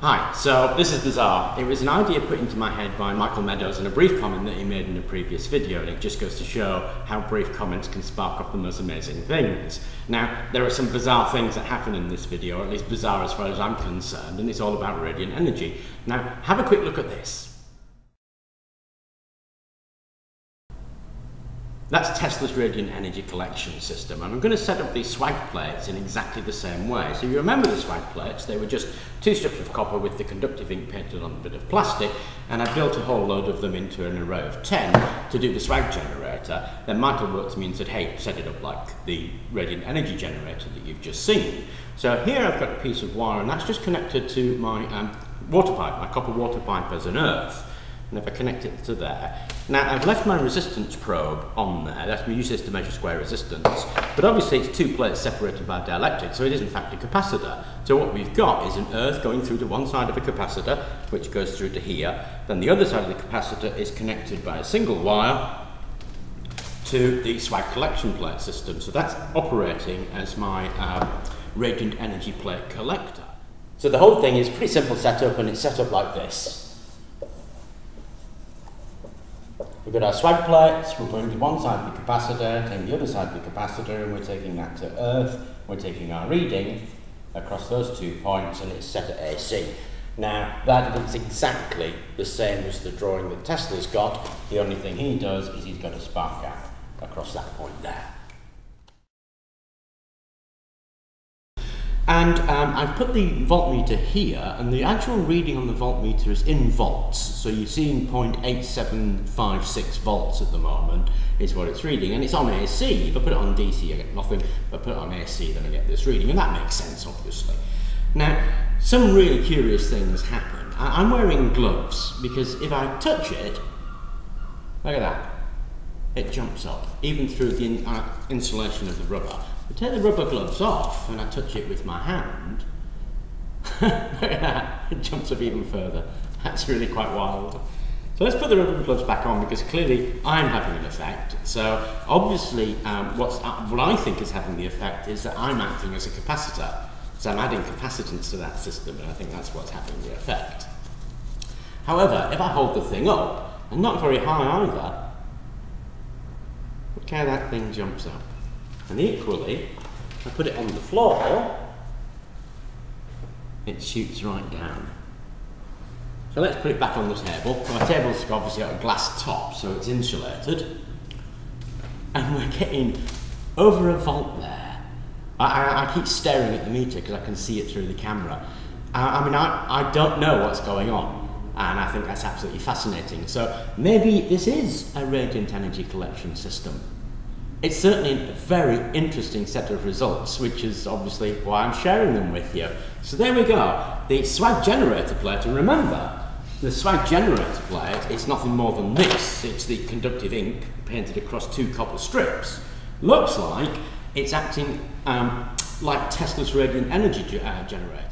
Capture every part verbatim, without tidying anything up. Hi, so this is Bizarre. It was an idea put into my head by Michael Meadows in a brief comment that he made in a previous video, and it just goes to show how brief comments can spark off the most amazing things. Now, there are some bizarre things that happen in this video, or at least bizarre as far as I'm concerned, and it's all about radiant energy. Now, have a quick look at this. That's Tesla's radiant energy collection system, and I'm going to set up these SWAG plates in exactly the same way. So if you remember the SWAG plates, they were just two strips of copper with the conductive ink painted on a bit of plastic, and I built a whole load of them into an array of ten to do the SWAG generator. Then Michael worked with me and said, hey, set it up like the radiant energy generator that you've just seen. So here I've got a piece of wire, and that's just connected to my um, water pipe, my copper water pipe as an earth. And if I connect it to there, now I've left my resistance probe on there. That's we use this to measure square resistance, but obviously it's two plates separated by dielectric, so it is in fact a capacitor. So what we've got is an earth going through to one side of a capacitor, which goes through to here. Then the other side of the capacitor is connected by a single wire to the SWAG collection plate system. So that's operating as my uh, radiant energy plate collector. So the whole thing is pretty simple setup, and it's set up like this. We've got our SWAG plates, we're putting to one side of the capacitor, taking the other side of the capacitor, and we're taking that to earth. We're taking our reading across those two points, and it's set at A C. Now, that looks exactly the same as the drawing that Tesla's got. The only thing he does is he's got a spark gap across that point there. And um, I've put the voltmeter here, and the actual reading on the voltmeter is in volts. So you're seeing zero point eight seven five six volts at the moment is what it's reading, and it's on A C. If I put it on D C, I get nothing. If I put it on A C, then I get this reading, and that makes sense, obviously. Now, some really curious things happen. I I'm wearing gloves, because if I touch it, look at that. It jumps up, even through the in uh, insulation of the rubber. I take the rubber gloves off and I touch it with my hand, it jumps up even further. That's really quite wild. So let's put the rubber gloves back on, because clearly I'm having an effect. So obviously um, what's, uh, what I think is having the effect is that I'm acting as a capacitor. So I'm adding capacitance to that system, and I think that's what's having the effect. However, if I hold the thing up, and not very high either, look how that thing jumps up. And equally, I put it on the floor, it shoots right down. So let's put it back on the table. My table's obviously got a glass top, so it's insulated. And we're getting over a volt there. I, I, I keep staring at the meter because I can see it through the camera. I, I mean, I, I don't know what's going on. And I think that's absolutely fascinating. So maybe this is a radiant energy collection system. It's certainly a very interesting set of results, which is obviously why I'm sharing them with you. So there we go, the SWAG generator plate. And remember, the SWAG generator plate is nothing more than this. It's the conductive ink painted across two copper strips. Looks like it's acting um, like Tesla's radiant energy ge uh, generator.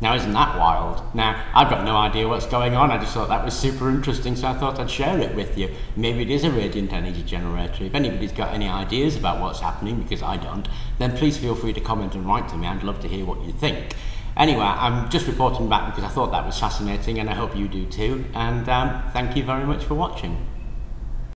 Now, isn't that wild? Now, I've got no idea what's going on. I just thought that was super interesting, so I thought I'd share it with you. Maybe it is a radiant energy generator. If anybody's got any ideas about what's happening, because I don't, then please feel free to comment and write to me. I'd love to hear what you think. Anyway, I'm just reporting back because I thought that was fascinating, and I hope you do too. And um, thank you very much for watching.